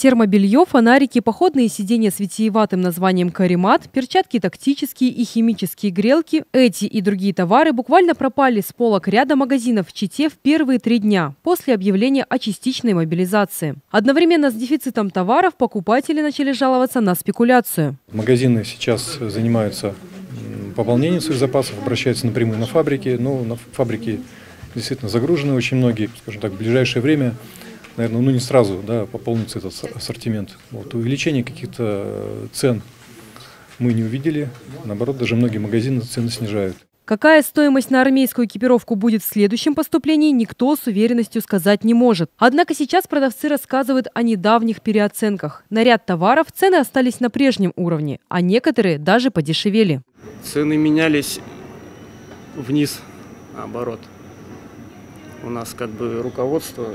Термобелье, фонарики, походные сиденья с витиеватым названием «Каремат», перчатки тактические и химические грелки – эти и другие товары буквально пропали с полок ряда магазинов в Чите в первые 3 дня после объявления о частичной мобилизации. Одновременно с дефицитом товаров покупатели начали жаловаться на спекуляцию. Магазины сейчас занимаются пополнением своих запасов, обращаются напрямую на фабрики, но на фабрике действительно загружены очень многие, скажем так, в ближайшее время, наверное, ну не сразу, да, пополнится этот ассортимент. Вот, увеличение каких-то цен мы не увидели, наоборот, даже многие магазины цены снижают. Какая стоимость на армейскую экипировку будет в следующем поступлении, никто с уверенностью сказать не может. Однако сейчас продавцы рассказывают о недавних переоценках. На ряд товаров цены остались на прежнем уровне, а некоторые даже подешевели. Цены менялись вниз, наоборот. У нас как бы руководство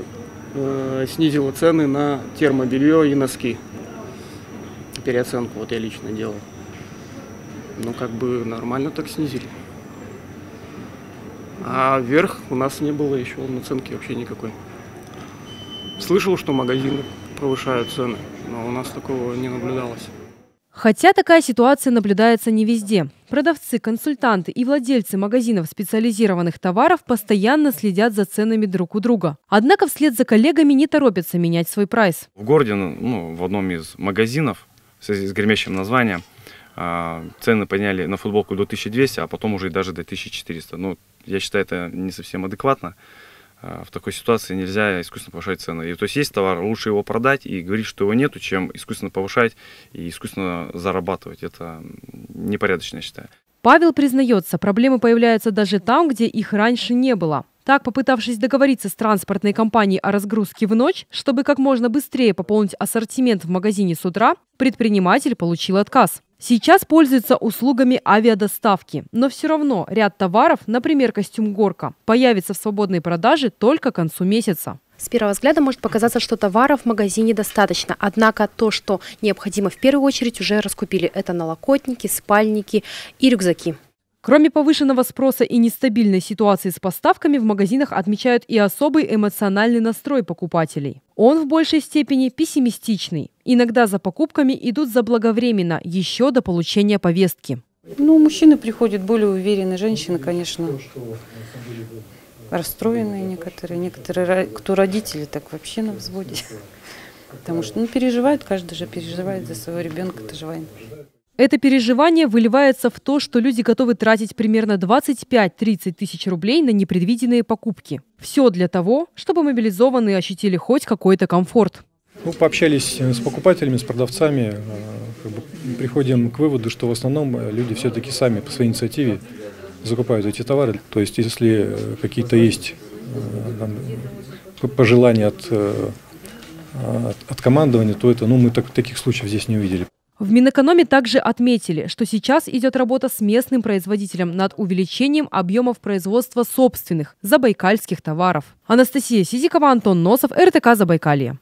снизило цены на термобелье и носки. Переоценку вот я лично делал. Ну как бы нормально так снизили. А вверх у нас не было еще наценки вообще никакой. Слышал, что магазины повышают цены, но у нас такого не наблюдалось. Хотя такая ситуация наблюдается не везде. Продавцы, консультанты и владельцы магазинов специализированных товаров постоянно следят за ценами друг у друга. Однако вслед за коллегами не торопятся менять свой прайс. В городе, ну, в одном из магазинов, в связи с гремящим названием, цены подняли на футболку до 1200, а потом уже даже до 1400. Ну, я считаю, это не совсем адекватно. В такой ситуации нельзя искусственно повышать цены. И, то есть товар, лучше его продать и говорить, что его нету, чем искусственно повышать и искусственно зарабатывать. Это непорядочно, я считаю. Павел признается, проблемы появляются даже там, где их раньше не было. Так, попытавшись договориться с транспортной компанией о разгрузке в ночь, чтобы как можно быстрее пополнить ассортимент в магазине с утра, предприниматель получил отказ. Сейчас пользуются услугами авиадоставки, но все равно ряд товаров, например, костюм «Горка», появится в свободной продаже только к концу месяца. С первого взгляда может показаться, что товаров в магазине достаточно. Однако то, что необходимо в первую очередь, уже раскупили. Это налокотники, спальники и рюкзаки. Кроме повышенного спроса и нестабильной ситуации с поставками, в магазинах отмечают и особый эмоциональный настрой покупателей. Он в большей степени пессимистичный. Иногда за покупками идут заблаговременно, еще до получения повестки. Ну, мужчины приходят более уверенные, женщины, конечно, расстроенные некоторые. Некоторые, кто родители, так вообще на взводе. Потому что, ну, переживают, каждый же переживает за своего ребенка, это же война. Это переживание выливается в то, что люди готовы тратить примерно 25-30 тысяч рублей на непредвиденные покупки. Все для того, чтобы мобилизованные ощутили хоть какой-то комфорт. Ну, пообщались с покупателями, с продавцами. Как бы приходим к выводу, что в основном люди все-таки сами по своей инициативе закупают эти товары. То есть если какие-то есть пожелания от командования, то это, ну, мы таких случаев здесь не увидели. В Минэкономе также отметили, что сейчас идет работа с местным производителем над увеличением объемов производства собственных забайкальских товаров. Анастасия Сизикова, Антон Носов, РТК Забайкалье.